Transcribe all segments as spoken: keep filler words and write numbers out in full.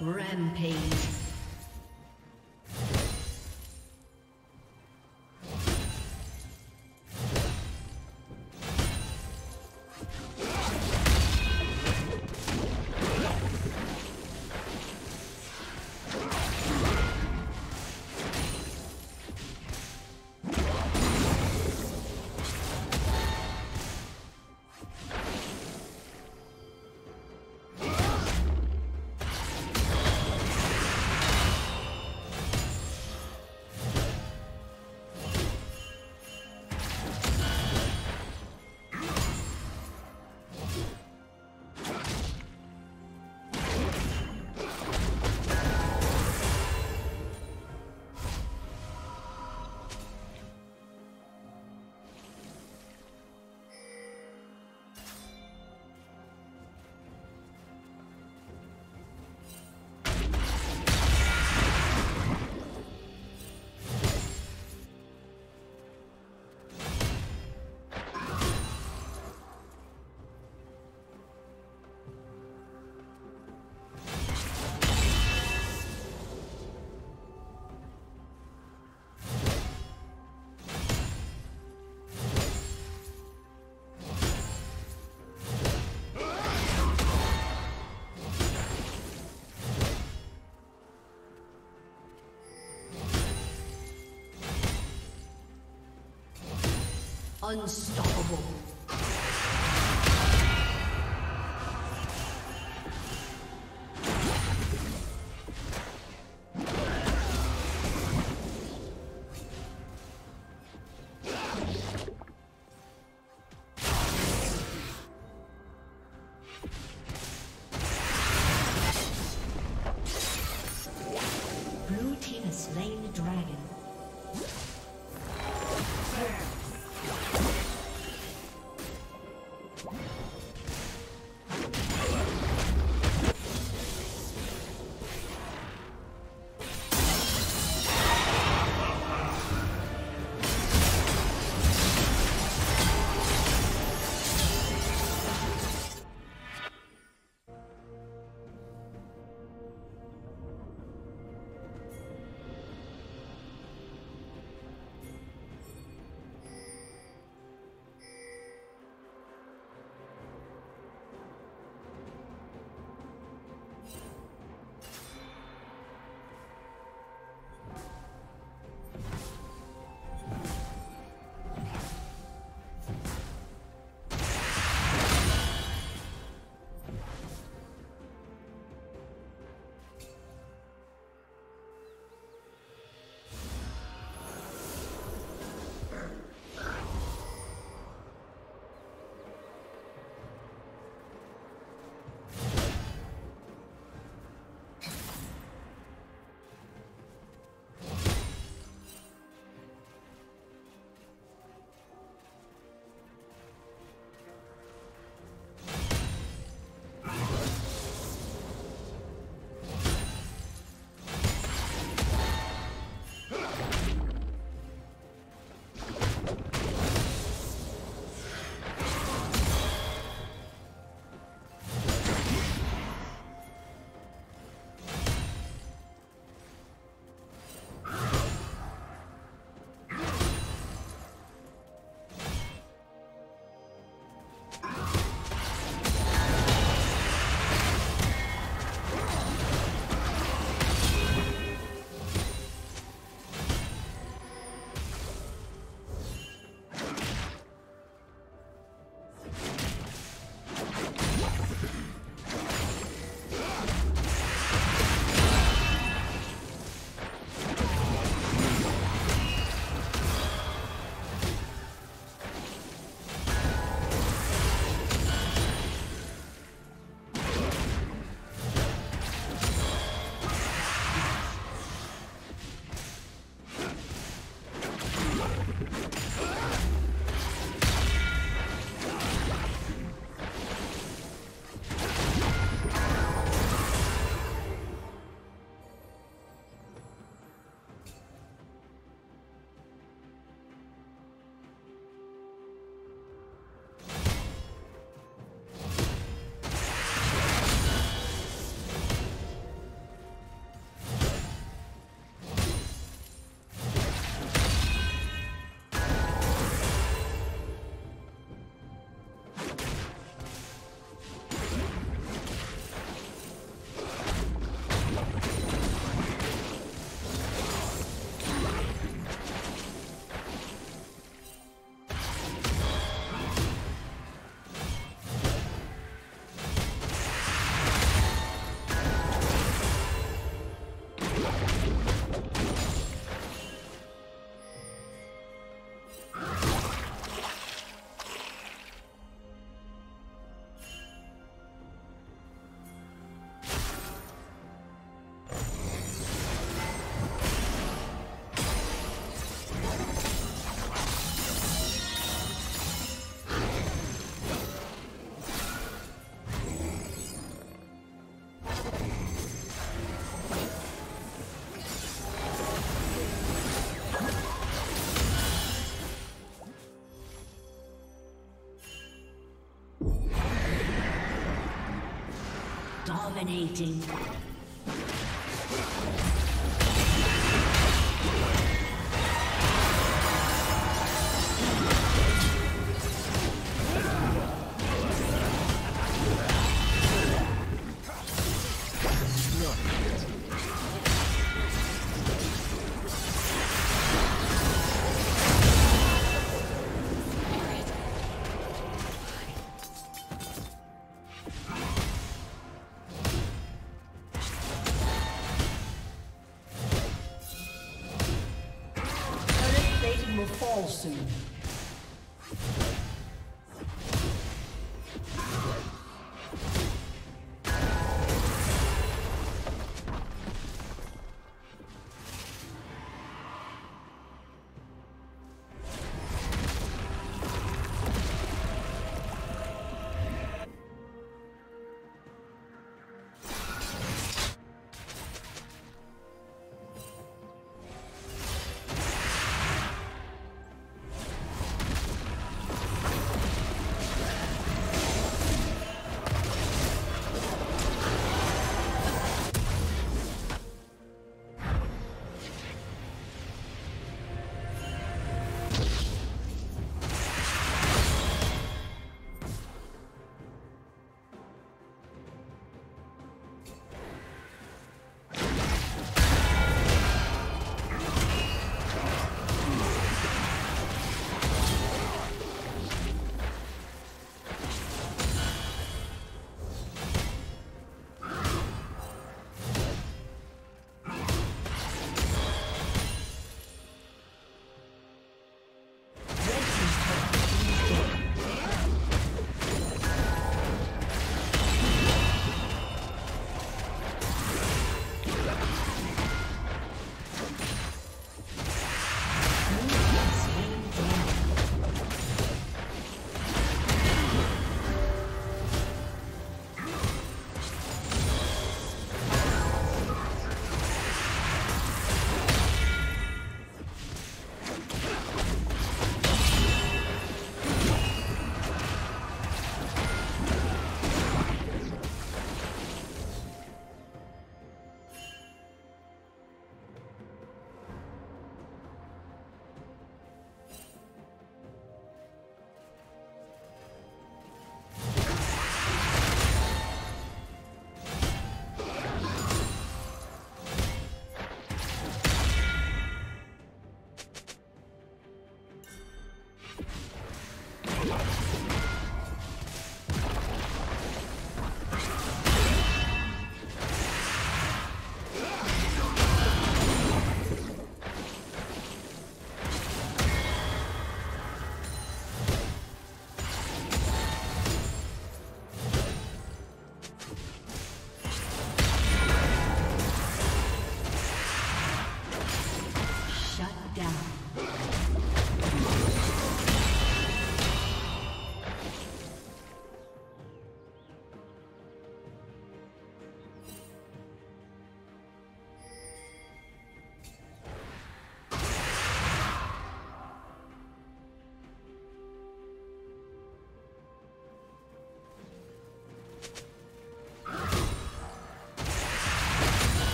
Rampage. Unstoppable. Blue team has slain the dragon. Dominating. Soon.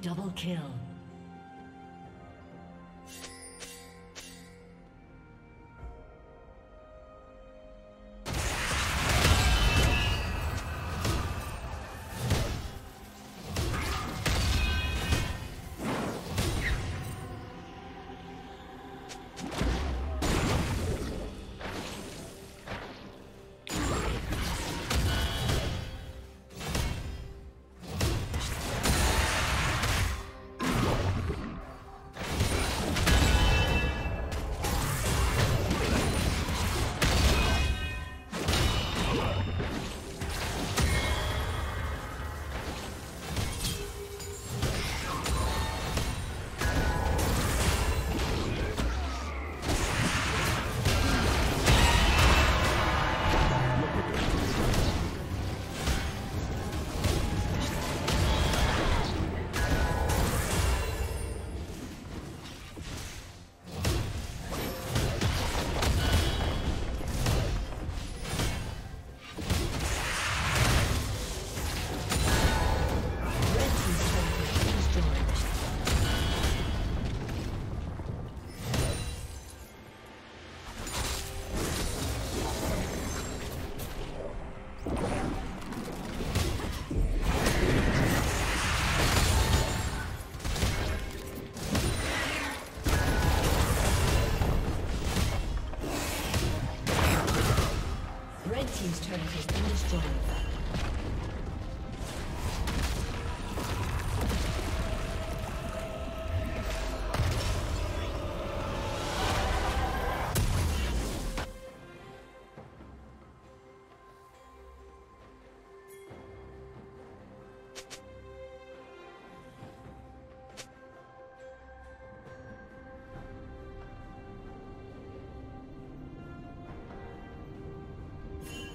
Double kill.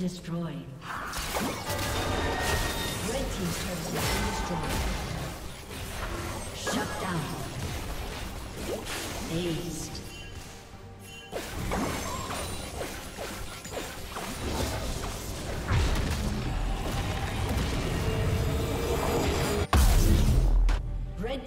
Destroyed. Red team's turret has been destroyed. Shut down. Aced. Red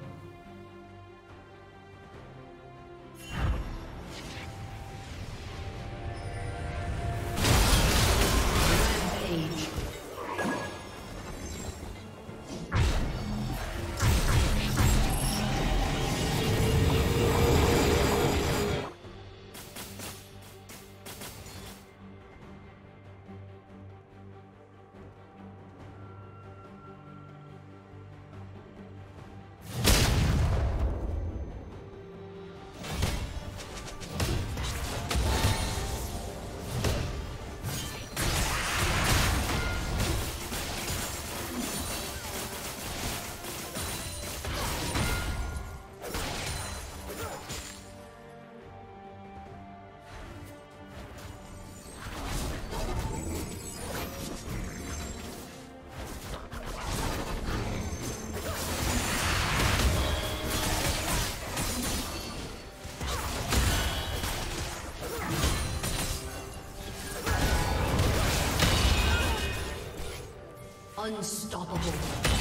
Unstoppable.